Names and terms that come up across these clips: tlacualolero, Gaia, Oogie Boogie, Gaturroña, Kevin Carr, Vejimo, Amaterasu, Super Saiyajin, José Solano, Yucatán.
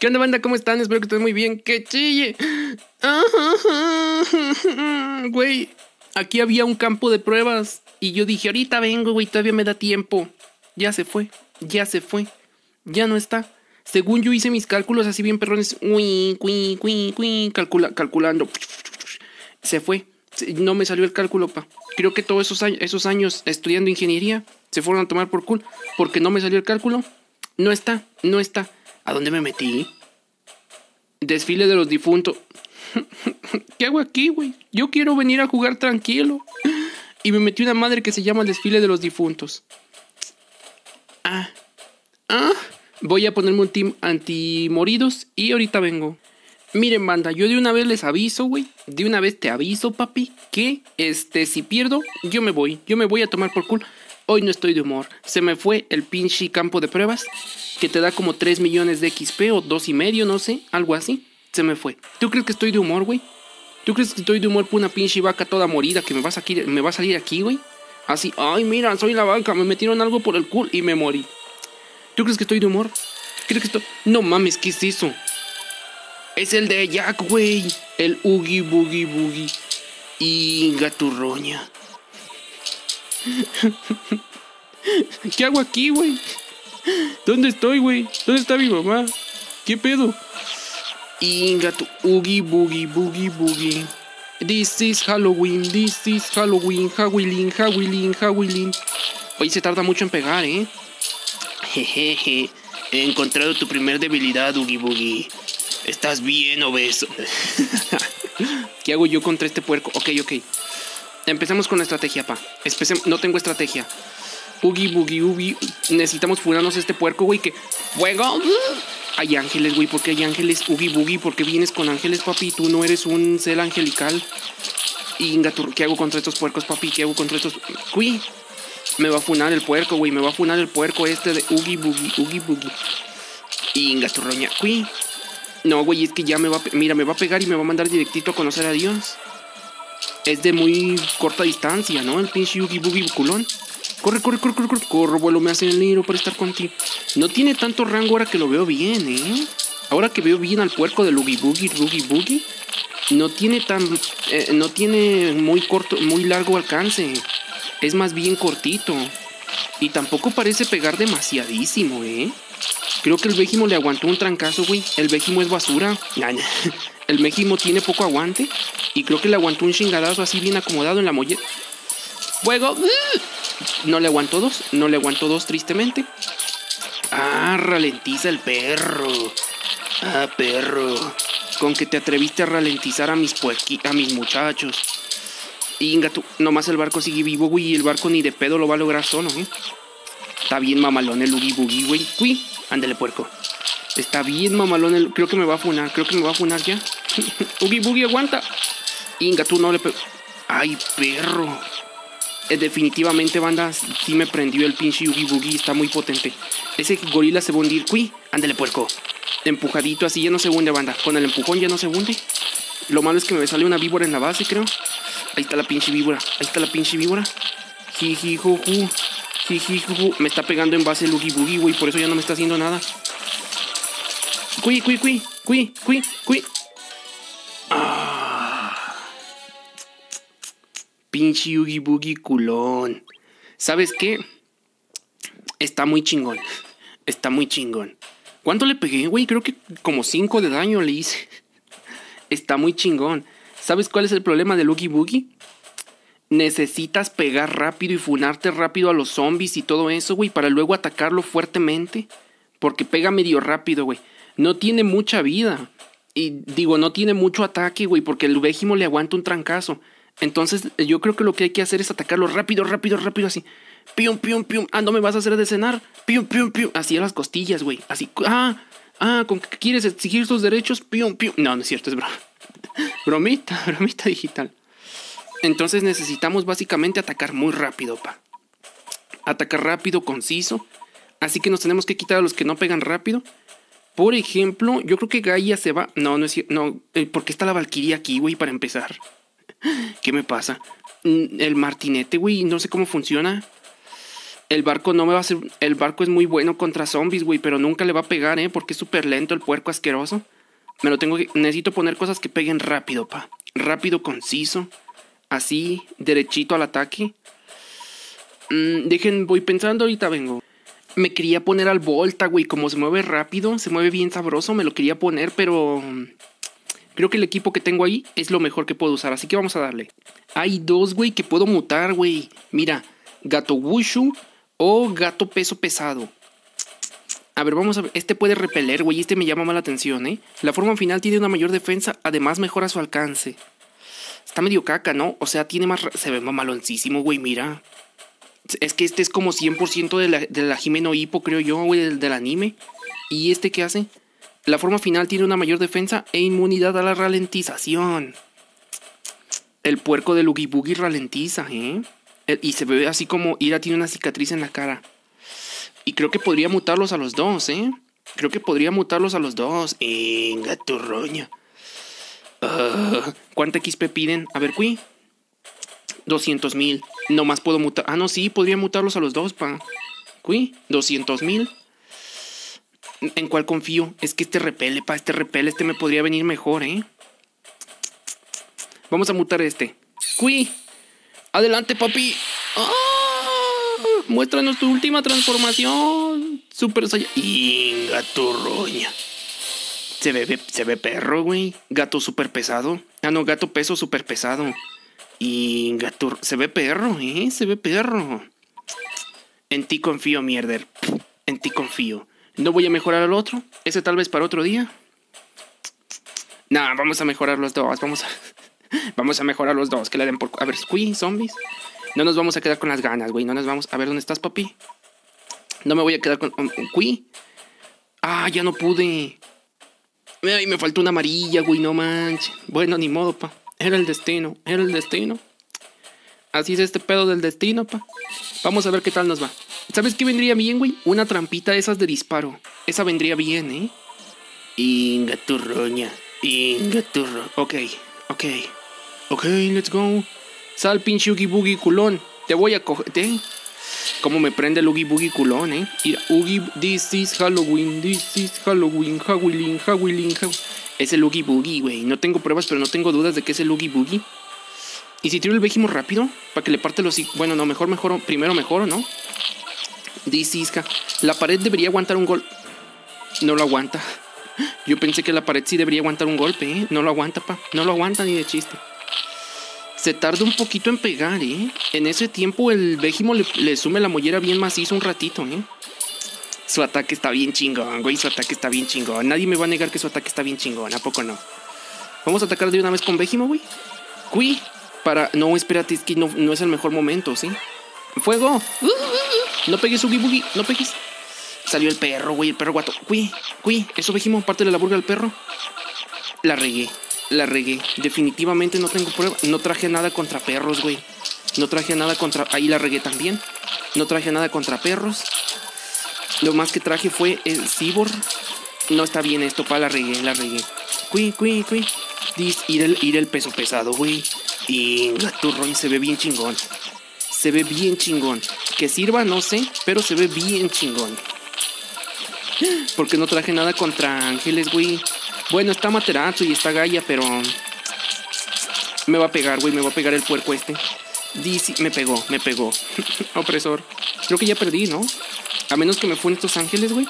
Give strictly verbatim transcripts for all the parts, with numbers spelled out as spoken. ¿Qué onda, banda? ¿Cómo están? Espero que estén muy bien. ¡Que chille! Güey, aquí había un campo de pruebas y yo dije, ahorita vengo, güey, todavía me da tiempo. Ya se fue, ya se fue, ya no está. Según yo hice mis cálculos así bien perrones, uy, uy, uy, uy, calcula, calculando. Se fue, no me salió el cálculo, pa. Creo que todos esos años, esos años estudiando ingeniería se fueron a tomar por culo porque no me salió el cálculo. No está, no está. ¿A dónde me metí? Desfile de los difuntos. ¿Qué hago aquí, güey? Yo quiero venir a jugar tranquilo. Y me metí una madre que se llama Desfile de los Difuntos. Ah. Ah. Voy a ponerme un team antimoridos y ahorita vengo. Miren, banda, yo de una vez les aviso, güey. De una vez te aviso, papi, que este, si pierdo, yo me voy. Yo me voy a tomar por culo. Hoy no estoy de humor. Se me fue el pinche campo de pruebas que te da como tres millones de X P o dos y medio, no sé, algo así. Se me fue. ¿Tú crees que estoy de humor, güey? ¿Tú crees que estoy de humor por una pinche vaca toda morida que me va a, salir, me va a salir aquí, güey? Así, ay, mira, soy la vaca, me metieron algo por el culo y me morí. ¿Tú crees que estoy de humor? ¿Crees que estoy...? No mames, ¿qué es eso? Es el de Jack, güey. El Oogie Boogie Boogie y Gaturroña. ¿Qué hago aquí, güey? ¿Dónde estoy, güey? ¿Dónde está mi mamá? ¿Qué pedo? Inga tu Oogie Boogie Boogie Boogie. This is Halloween, this is Halloween, Halloween, Halloween, Halloween. Hoy se tarda mucho en pegar, ¿eh? Jejeje. He encontrado tu primer debilidad, Oogie Boogie. Estás bien obeso. ¿Qué hago yo contra este puerco? Ok, ok. Empecemos con la estrategia, pa. Empecemos. No tengo estrategia. Oogie Boogie Oogie. Necesitamos furarnos este puerco, güey. Que fuego. Hay ángeles, güey. ¿Por qué hay ángeles? Oogie Boogie, ¿por qué vienes con ángeles, papi? Tú no eres un cel angelical. Ingatur. ¿Qué hago contra estos puercos, papi? ¿Qué hago contra estos? Uy. Me va a funar el puerco, güey. Me va a funar el puerco este de Oogie Boogie Oogie Boogie. Ingaturroña. Uy. No, güey. Es que ya me va a... Mira, me va a pegar y me va a mandar directito a conocer a Dios. Es de muy corta distancia, ¿no? El pinche Oogie Boogie culón. Corre, corre, corre, corre, corre, corre, vuelo, me hace el negro para estar contigo. No tiene tanto rango ahora que lo veo bien, ¿eh? Ahora que veo bien al puerco del Oogie Boogie, Oogie Boogie. No tiene tan... Eh, no tiene muy corto, muy largo alcance. Es más bien cortito. Y tampoco parece pegar demasiadísimo, ¿eh? Creo que el Vejimo le aguantó un trancazo, güey. El Vejimo es basura. El Vejimo tiene poco aguante. Y creo que le aguantó un chingadazo así bien acomodado en la mollera. ¡Fuego! No le aguantó dos. No le aguantó dos, tristemente. Ah, ralentiza el perro. Ah, perro. Con que te atreviste a ralentizar a mis puerqui, a mis muchachos. Inga, tú. Nomás el barco sigue vivo, güey. Y el barco ni de pedo lo va a lograr solo, ¿eh? Está bien mamalón el Oogie Boogie, güey. Uy, ándale, puerco. Está bien mamalón el... Creo que me va a funar. Creo que me va a funar ya. Oogie Boogie, aguanta. Inga, tú no le pe... Ay, perro. Definitivamente, banda, sí me prendió el pinche Oogie Boogie. Está muy potente. Ese gorila se va a hundir. ¡Cui! Ándale, puerco. Empujadito así ya no se hunde, banda. Con el empujón ya no se hunde. Lo malo es que me sale una víbora en la base, creo. Ahí está la pinche víbora. Ahí está la pinche víbora. Jijijuju. Jijijuju. Me está pegando en base el Oogie Boogie, güey. Por eso ya no me está haciendo nada. ¡Cui, cui, cui! ¡Cui, cui, cui! ¡Ah! Pinche Oogie Boogie culón. ¿Sabes qué? Está muy chingón. Está muy chingón. ¿Cuánto le pegué, güey? Creo que como cinco de daño le hice. Está muy chingón. ¿Sabes cuál es el problema del Oogie Boogie? Necesitas pegar rápido y funarte rápido a los zombies y todo eso, güey, para luego atacarlo fuertemente. Porque pega medio rápido, güey. No tiene mucha vida. Y digo, no tiene mucho ataque, güey, porque el Vejimo le aguanta un trancazo. Entonces yo creo que lo que hay que hacer es atacarlo rápido, rápido, rápido, así. Pium, pium, pium. Ah, no me vas a hacer de cenar. Pium, pium, pium. Así a las costillas, güey. Así. Ah, ah, ¿con qué quieres exigir tus derechos? Pium, pium. No, no es cierto, es broma. Bromita, bromita digital. Entonces necesitamos básicamente atacar muy rápido, pa. Atacar rápido, conciso. Así que nos tenemos que quitar a los que no pegan rápido. Por ejemplo, yo creo que Gaia se va. No, no es cierto. No, porque está la Valquiria aquí, güey, para empezar. ¿Qué me pasa? El martinete, güey, no sé cómo funciona. El barco no me va a hacer... El barco es muy bueno contra zombies, güey, pero nunca le va a pegar, ¿eh? Porque es súper lento el puerco asqueroso. Me lo tengo que... Necesito poner cosas que peguen rápido, pa. Rápido, conciso. Así, derechito al ataque. Mm, dejen, voy pensando, ahorita vengo. Me quería poner al Volta, güey. Como se mueve rápido, se mueve bien sabroso. Me lo quería poner, pero... Creo que el equipo que tengo ahí es lo mejor que puedo usar. Así que vamos a darle. Hay dos, güey, que puedo mutar, güey. Mira, Gato Wushu o Gato Peso Pesado. A ver, vamos a ver. Este puede repeler, güey. Este me llama más la atención, ¿eh? La forma final tiene una mayor defensa. Además, mejora su alcance. Está medio caca, ¿no? O sea, tiene más... Se ve mamaloncísimo, güey, mira. Es que este es como cien por ciento de la, de la Jimeno Hippo, creo yo, güey, del, del anime. ¿Y este qué hace? La forma final tiene una mayor defensa e inmunidad a la ralentización. El puerco del Oogie Boogie ralentiza, ¿eh? El, y se ve así como Ira tiene una cicatriz en la cara. Y creo que podría mutarlos a los dos, ¿eh? Creo que podría mutarlos a los dos. En Gaturroña. Uh, ¿Cuánta X P piden? A ver, ¿cuí? doscientos mil. No más puedo mutar. Ah, no, sí, podría mutarlos a los dos, pa. ¿Cuí? doscientos mil. ¿En cuál confío? Es que este repele, pa. Este repele, este me podría venir mejor, ¿eh? Vamos a mutar este. ¡Cuí! ¡Adelante, papi! ¡Oh! ¡Muéstranos tu última transformación! ¡Super Saiyajin! ¡Y Gaturroña! Se ve, se ve perro, güey. Gato super pesado. Ah, no, gato peso super pesado. Y Gatur... Se ve perro, ¿eh? Se ve perro. En ti confío, mierder. En ti confío. No voy a mejorar al otro. Ese tal vez para otro día. Nah, vamos a mejorar los dos. Vamos a... vamos a mejorar los dos. Que le den por... A ver, squee, zombies. No nos vamos a quedar con las ganas, güey. No nos vamos... A ver, ¿dónde estás, papi? No me voy a quedar con... Squee. Ah, ya no pude. Ay, me faltó una amarilla, güey. No manches. Bueno, ni modo, pa. Era el destino, era el destino. Así es este pedo del destino, pa. Vamos a ver qué tal nos va. ¿Sabes qué vendría bien, güey? Una trampita de esas de disparo. Esa vendría bien, ¿eh? Inga turroña. Inga turro. Ok, ok. Ok, let's go. Sal, pinche Oogie Boogie culón. Te voy a coger. ¿Eh? Cómo me prende el Oogie Boogie culón, ¿eh? Y Oogie... This is Halloween, this is Halloween, Halloween, Halloween, Halloween. Es el Oogie Boogie, güey. No tengo pruebas, pero no tengo dudas de que es el Oogie Boogie. ¿Y si tiro el Vejimo rápido? Para que le parte los... Bueno, no, mejor, mejor. Primero mejor, ¿no? Dice Isca. La pared debería aguantar un golpe. No lo aguanta. Yo pensé que la pared sí debería aguantar un golpe, ¿eh? No lo aguanta, pa. No lo aguanta ni de chiste. Se tarda un poquito en pegar, ¿eh? En ese tiempo el Vejimo le, le sume la mollera bien macizo un ratito, ¿eh? Su ataque está bien chingón, güey. Su ataque está bien chingón. Nadie me va a negar que su ataque está bien chingón. ¿A poco no? Vamos a atacar de una vez con Vejimo, güey. Cui. Para... No, espérate. Es que no, no es el mejor momento, ¿sí? ¡Fuego! No pegues, Oogie Boogie. No pegues. Salió el perro, güey. El perro guato. Cui. Cui. Eso, Vejimo. Pártele la burga al perro. La regué. La regué. Definitivamente no tengo prueba. No traje nada contra perros, güey. No traje nada contra... Ahí la regué también. No traje nada contra perros. Lo más que traje fue el cyborg. No está bien esto, pa, la regué, la regué. Cui, cui, cui. Ir el, ir el peso pesado, güey. Y Gaturroña se ve bien chingón. Se ve bien chingón. Que sirva, no sé, pero se ve bien chingón. Porque no traje nada contra ángeles, güey. Bueno, está Amaterasu y está Gaia, pero... Me va a pegar, güey, me va a pegar el puerco este. Dice, me pegó, me pegó. Opresor. Creo que ya perdí, ¿no? A menos que me funen estos ángeles, güey.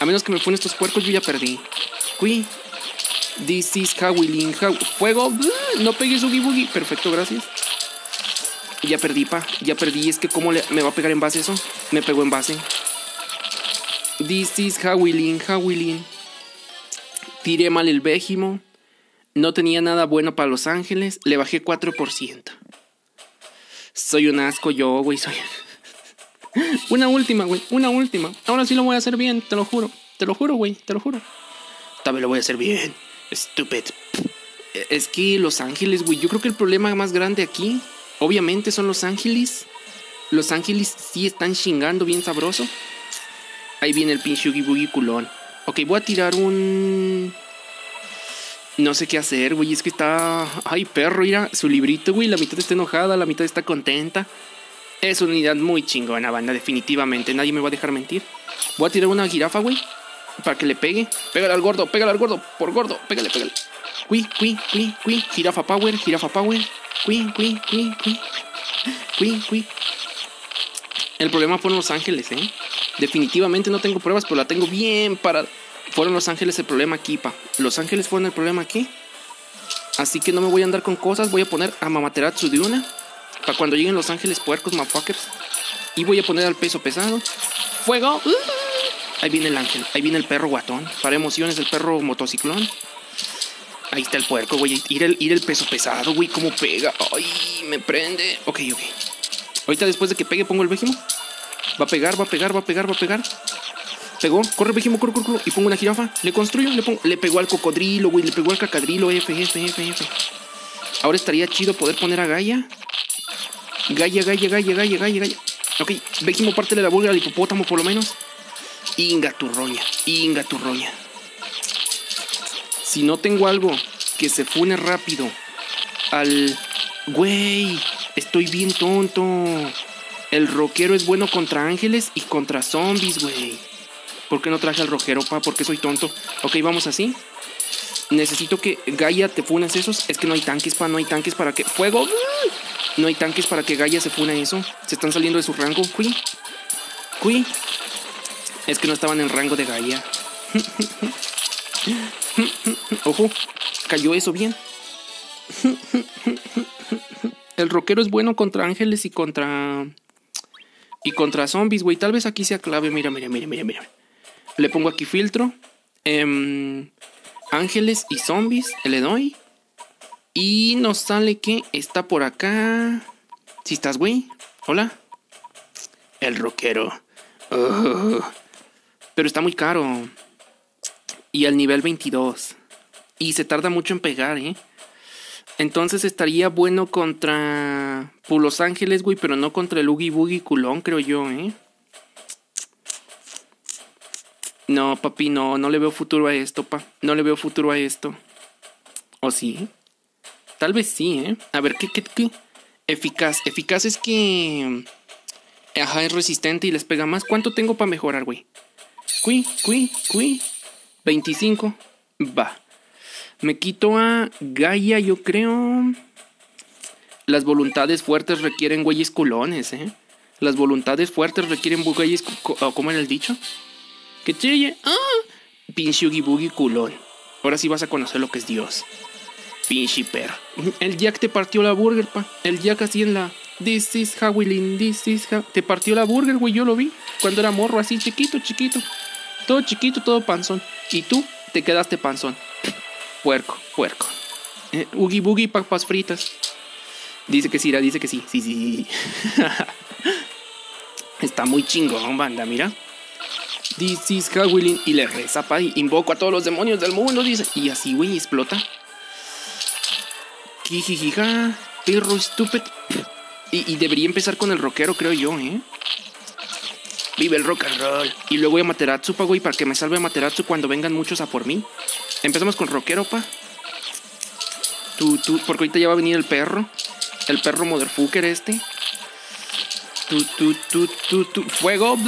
A menos que me funen estos puercos, yo ya perdí. Cui. This is Halloween. Fuego. No pegues, Oogie Boogie. Perfecto, gracias. Ya perdí, pa. Ya perdí. Es que cómo le... me va a pegar en base eso. Me pegó en base. This is Halloween. Halloween. Tiré mal el Vejimo. No tenía nada bueno para los ángeles. Le bajé cuatro por ciento. Soy un asco yo, güey. Soy... Una última, güey, una última. Ahora sí lo voy a hacer bien, te lo juro. Te lo juro, güey, te lo juro. También lo voy a hacer bien, stupid. Es que Los Ángeles, güey. Yo creo que el problema más grande aquí obviamente son Los Ángeles. Los Ángeles sí están chingando bien sabroso. Ahí viene el pinche Oogie Boogie culón. Ok, voy a tirar un... No sé qué hacer, güey. Es que está... Ay, perro, mira, su librito, güey. La mitad está enojada, la mitad está contenta. Es una unidad muy chingona, banda, definitivamente. Nadie me va a dejar mentir. Voy a tirar una jirafa, güey, para que le pegue. Pégale al gordo, pégale al gordo, por gordo. Pégale, pégale. Cui, cui, cui, cui. Jirafa power, jirafa power. Cui, cui, cui, cui. Cui, cui. El problema fueron los ángeles, eh. Definitivamente no tengo pruebas, pero la tengo bien para... Fueron los ángeles el problema aquí, pa. Los ángeles fueron el problema aquí. Así que no me voy a andar con cosas. Voy a poner a Amaterasu de una, para cuando lleguen los ángeles puercos, motherfuckers. Y voy a poner al peso pesado. ¡Fuego! ¡Uh! Ahí viene el ángel. Ahí viene el perro guatón. Para emociones, el perro motociclón. Ahí está el puerco, güey. Ir el, ir el peso pesado, güey. Cómo pega. ¡Ay! Me prende. Ok, ok. Ahorita después de que pegue pongo el Vejimo. Va a pegar, va a pegar, va a pegar, va a pegar. Pegó. Corre, Vejimo, corre, corre, corre. Y pongo una jirafa. Le construyo. Le, pongo, le pegó al cocodrilo, güey. Le pegó al cacadrilo. F, F, F, F. Ahora estaría chido poder poner a Gaia. Gaia, Gaia, Gaia, Gaia, Gaia, Gaia. Ok, Vejimo, pártele la bola al hipopótamo por lo menos. Gaturroña, Gaturroña. Si no tengo algo que se fune rápido al... Güey, estoy bien tonto. El rockero es bueno contra ángeles y contra zombies, güey. ¿Por qué no traje al rockero, pa? ¿Por qué soy tonto? Ok, vamos así. Necesito que Gaia te funes esos. Es que no hay tanques, pa, no hay tanques para que... ¡Fuego! No hay tanques para que Gaia se fune eso. Se están saliendo de su rango. Cui, cui. Es que no estaban en rango de Gaia. Ojo, cayó eso bien. El rockero es bueno contra ángeles y contra... Y contra zombies, güey. Tal vez aquí sea clave. Mira, mira, mira, mira, mira. Le pongo aquí filtro. Eh, ángeles y zombies. Le doy. Y nos sale que está por acá. ¿Sí estás, güey? Hola. El rockero. Uh, pero está muy caro. Y al nivel veintidós. Y se tarda mucho en pegar, ¿eh? Entonces estaría bueno contra... Por los ángeles, güey, pero no contra el Oogie Boogie culón, creo yo, ¿eh? No, papi, no. No le veo futuro a esto, pa. No le veo futuro a esto. ¿O sí? Tal vez sí, ¿eh? A ver, ¿qué, qué, qué? Eficaz. Eficaz es que... Ajá, es resistente y les pega más. ¿Cuánto tengo para mejorar, güey? Cui, cui, cui. veinticinco. Va. Me quito a Gaia, yo creo. Las voluntades fuertes requieren güeyes culones, ¿eh? Las voluntades fuertes requieren güeyes... ¿Cómo era el dicho? ¡Que chille! ¡Ah! Pinche Oogie Boogie culón. Ahora sí vas a conocer lo que es Dios. Pinche perro. El Jack te partió la burger, pa. El Jack así en la... This is how we live, this is how... Te partió la burger, güey, yo lo vi cuando era morro, así chiquito, chiquito. Todo chiquito, todo panzón. Y tú te quedaste panzón. Puerco, puerco. eh, Oogie Boogie, papas fritas. Dice que sí, dice que sí. Sí, sí, sí. Está muy chingón, banda, mira. This is how we live. Y le reza, pa, y invoco a todos los demonios del mundo, dice. Y así, güey, explota. Kijijija. Perro estúpido. Y, y debería empezar con el rockero, creo yo, ¿eh? Vive el rock and roll. Y luego voy a Amaterasu, pa, güey, para que me salve Amaterasu cuando vengan muchos a por mí. Empezamos con rockero, pa. Tú, tú, porque ahorita ya va a venir el perro. El perro motherfucker este. Tú, tú, tú, tú, tú. ¡Fuego!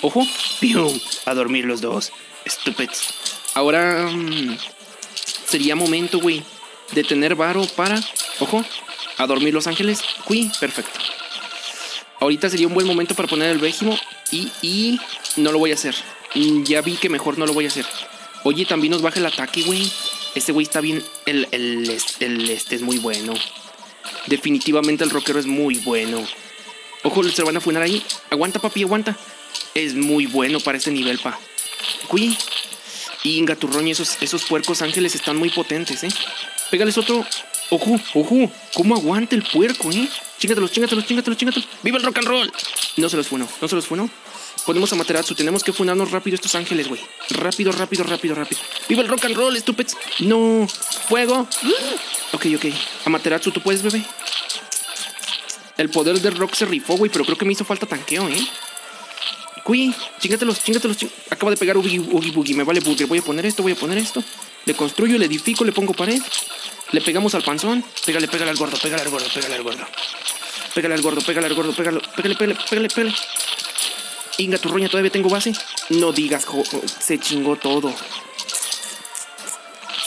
¡Ojo! ¡Pium! A dormir los dos. Estúpidos. Ahora... Um, sería momento, güey, de tener varo para... Ojo, a dormir los ángeles. Cui, perfecto. Ahorita sería un buen momento para poner el Vejimo. Y, y no lo voy a hacer. Ya vi que mejor no lo voy a hacer. Oye, también nos baja el ataque, güey. Este güey está bien. El, el, el, el este es muy bueno. Definitivamente el rockero es muy bueno. Ojo, se van a funar ahí. Aguanta, papi, aguanta. Es muy bueno para este nivel, pa. Cui. Y en Gaturroña, esos, esos puercos ángeles están muy potentes, eh. Pégales otro. Ojo, ojo. ¿Cómo aguanta el puerco, eh? Chíngatelos, chíngatelos, chíngatelos, chíngatelos. ¡Viva el rock and roll! No se los funó, no se los funó. Ponemos a Amaterasu. Tenemos que funarnos rápido estos ángeles, güey. Rápido, rápido, rápido, rápido. ¡Viva el rock and roll, estúpidos! ¡No! ¡Fuego! Ok, ok. Amaterasu, ¿tú puedes, bebé? El poder del rock se rifó, güey, pero creo que me hizo falta tanqueo, eh. Cui, chíngatelos, chíngatelos, ching... Acaba de pegar Oogie Boogie. Me vale burger. Voy a poner esto, voy a poner esto. Le construyo, le edifico, le pongo pared. Le pegamos al panzón. Pégale, pégale al gordo, pégale al gordo, pégale al gordo. Pégale al gordo, pégale al gordo, pégale, pégale, pégale, pégale, pégale. Y Gaturroña, todavía tengo base. No digas, jo, se chingó todo.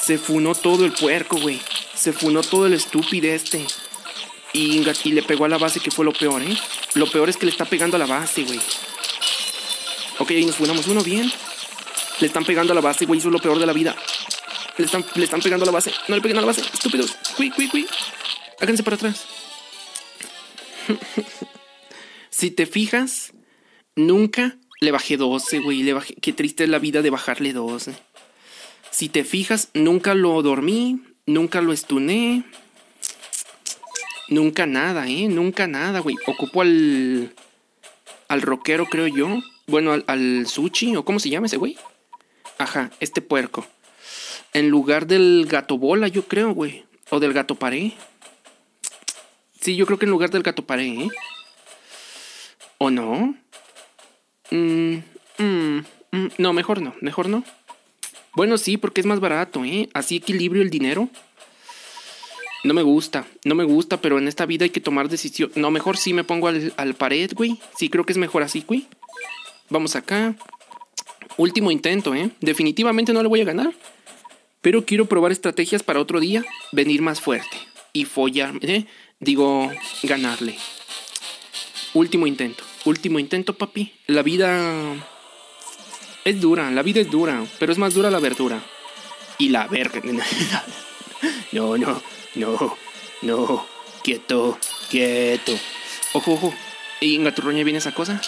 Se funó todo el puerco, güey. Se funó todo el estúpido este. Y, y le pegó a la base, que fue lo peor, ¿eh? Lo peor es que le está pegando a la base, güey. Ok, ahí nos funamos uno, bien. Le están pegando a la base, güey. Eso es lo peor de la vida. Le están, le están pegando a la base. No le peguen a la base, estúpidos. Cui, cui, cui. Háganse para atrás. Si te fijas, nunca le bajé doce, güey. Le bajé... Qué triste es la vida de bajarle doce. Si te fijas, nunca lo dormí. Nunca lo estuné. Nunca nada, eh. Nunca nada, güey. Ocupo al... Al rockero, creo yo. Bueno, al, al sushi, o cómo se llama ese güey. Ajá, este puerco. En lugar del gato bola, yo creo, güey. O del gato paré. Sí, yo creo que en lugar del gato paré, ¿eh? ¿O no? Mm, mm, mm, no, mejor no, mejor no. Bueno, sí, porque es más barato, ¿eh? Así equilibrio el dinero. No me gusta, no me gusta, pero en esta vida hay que tomar decisión. No, mejor sí me pongo al, al pared, güey. Sí, creo que es mejor así, güey. Vamos acá. Último intento, ¿eh? Definitivamente no le voy a ganar. Pero quiero probar estrategias para otro día. Venir más fuerte. Y follarme, ¿eh? Digo, ganarle. Último intento. Último intento, papi. La vida... Es dura. La vida es dura. Pero es más dura la verdura. Y la verga. No, no. No. No. Quieto. Quieto. Ojo, ojo. ¿Y en Gaturroña viene esa cosa?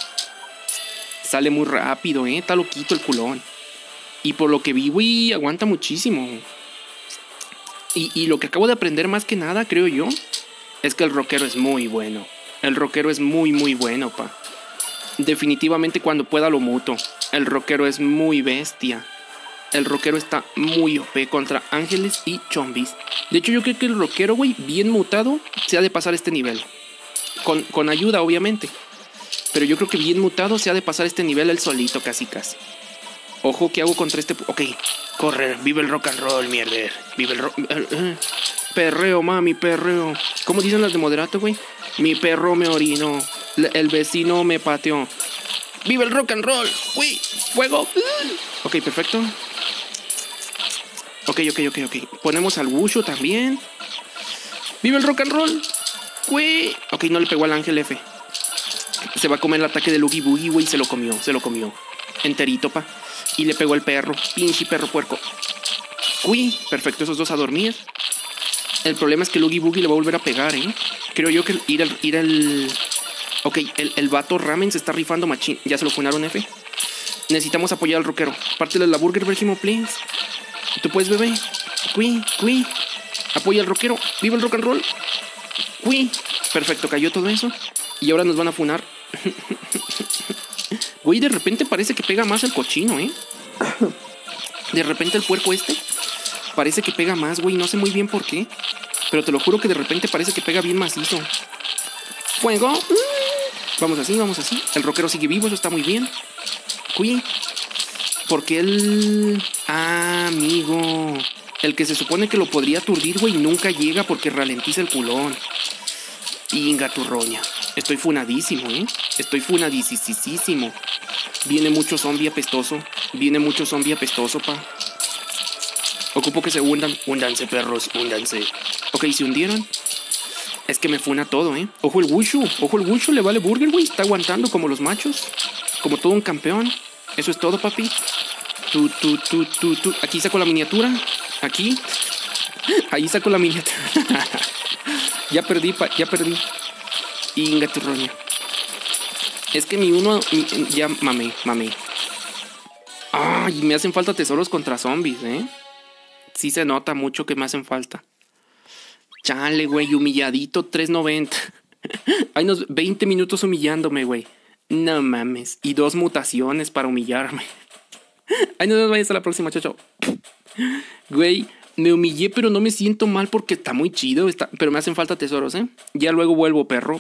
Sale muy rápido, ¿eh? Está loquito el culón. Y por lo que vi, güey, aguanta muchísimo. Y, y lo que acabo de aprender más que nada, creo yo, es que el rockero es muy bueno. El rockero es muy, muy bueno, pa. Definitivamente cuando pueda lo muto. El rockero es muy bestia. El rockero está muy O P contra ángeles y chombis. De hecho, yo creo que el rockero, güey, bien mutado, se ha de pasar este nivel. Con, con ayuda, obviamente. Pero yo creo que bien mutado se ha de pasar este nivel el solito, casi, casi. Ojo, ¿qué hago contra este? Ok, correr, vive el rock and roll, mierder. Vive el rock... Perreo, mami, perreo. ¿Cómo dicen las de moderato, güey? Mi perro me orinó. El vecino me pateó. ¡Vive el rock and roll! ¡Uy! ¡Fuego! Ok, perfecto. Ok, ok, ok, ok. Ponemos al Wushu también. ¡Vive el rock and roll! ¡Uy! Ok, no le pegó al ángel F. Se va a comer el ataque del Oogie Boogie, güey. Se lo comió, se lo comió. Enterito, pa. Y le pegó el perro. Pinche perro puerco. Uy, perfecto. Esos dos a dormir. El problema es que el Oogie Boogie le va a volver a pegar, ¿eh? Creo yo que ir al... Ir al... Ok, el, el vato ramen se está rifando machín. Ya se lo funaron, F. Necesitamos apoyar al rockero. Pártele la burger, Vejimo, please. ¿Tú puedes, bebé? Uy, uy. Apoya al rockero. ¡Viva el rock and roll! Uy. Perfecto, cayó todo eso. Y ahora nos van a funar. Güey, de repente parece que pega más el cochino, ¿eh? De repente el puerco este parece que pega más, güey. No sé muy bien por qué. Pero te lo juro que de repente parece que pega bien macizo. ¡Fuego! Vamos así, vamos así. El rockero sigue vivo, eso está muy bien. Uy. Porque él... Ah, amigo. El que se supone que lo podría aturdir, güey, nunca llega porque ralentiza el culón. Y Gaturroña. Estoy funadísimo, ¿eh? Estoy funadísimo. Viene mucho zombie apestoso. Viene mucho zombie apestoso, pa. Ocupo que se hundan. Húndanse, perros, húndanse. Ok, se hundieron. Es que me funa todo, ¿eh? Ojo el Wushu. Ojo el Wushu, le vale burger, güey. Está aguantando como los machos. Como todo un campeón. Eso es todo, papi. Tú, tú, tú, tú, tú. Aquí saco la miniatura. Aquí. Ahí saco la miniatura. Ya perdí, pa, ya perdí. Y Gaturroña. Es que mi uno... Mi, ya mamé, mamé. Ay, me hacen falta tesoros contra zombies, ¿eh? Sí se nota mucho que me hacen falta. Chale, güey, humilladito, tres noventa. Hay unos veinte minutos humillándome, güey. No mames. Y dos mutaciones para humillarme. Ay, no nos vayas a la próxima, chocho. Güey... Me humillé, pero no me siento mal porque está muy chido. Está... Pero me hacen falta tesoros, ¿eh? Ya luego vuelvo, perro.